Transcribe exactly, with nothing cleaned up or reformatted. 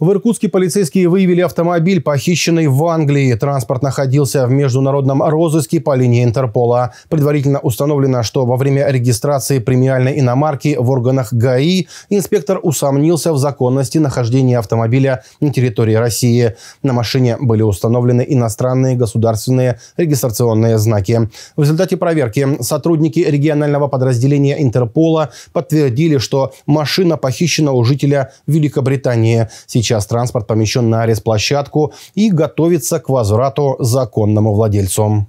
В Иркутске полицейские выявили автомобиль, похищенный в Англии. Транспорт находился в международном розыске по линии Интерпола. Предварительно установлено, что во время регистрации премиальной иномарки в органах ГАИ инспектор усомнился в законности нахождения автомобиля на территории России. На машине были установлены иностранные государственные регистрационные знаки. В результате проверки сотрудники регионального подразделения Интерпола подтвердили, что машина похищена у жителя Великобритании. Сейчас Сейчас транспорт помещен на арест-площадку и готовится к возврату законному владельцу.